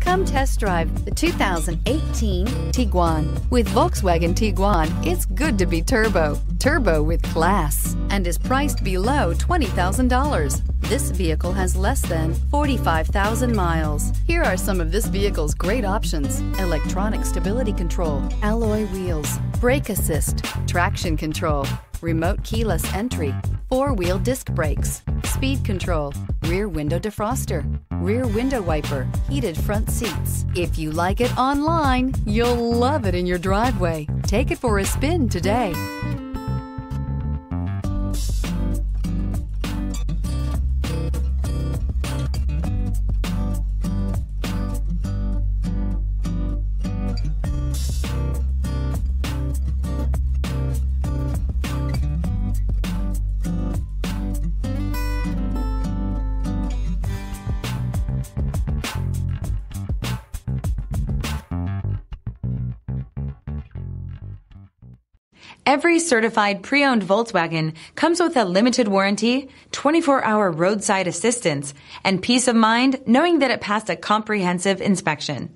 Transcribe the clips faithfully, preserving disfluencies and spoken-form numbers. Come test drive the two thousand eighteen Tiguan. With Volkswagen Tiguan, it's good to be turbo. Turbo with class, and is priced below twenty thousand dollars. This vehicle has less than forty-five thousand miles. Here are some of this vehicle's great options: electronic stability control, alloy wheels, brake assist, traction control, remote keyless entry, four-wheel disc brakes, speed control, rear window defroster, rear window wiper, heated front seats. If you like it online, you'll love it in your driveway. Take it for a spin today. Every certified pre-owned Volkswagen comes with a limited warranty, twenty-four hour roadside assistance, and peace of mind knowing that it passed a comprehensive inspection.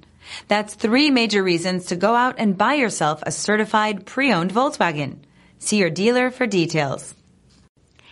That's three major reasons to go out and buy yourself a certified pre-owned Volkswagen. See your dealer for details.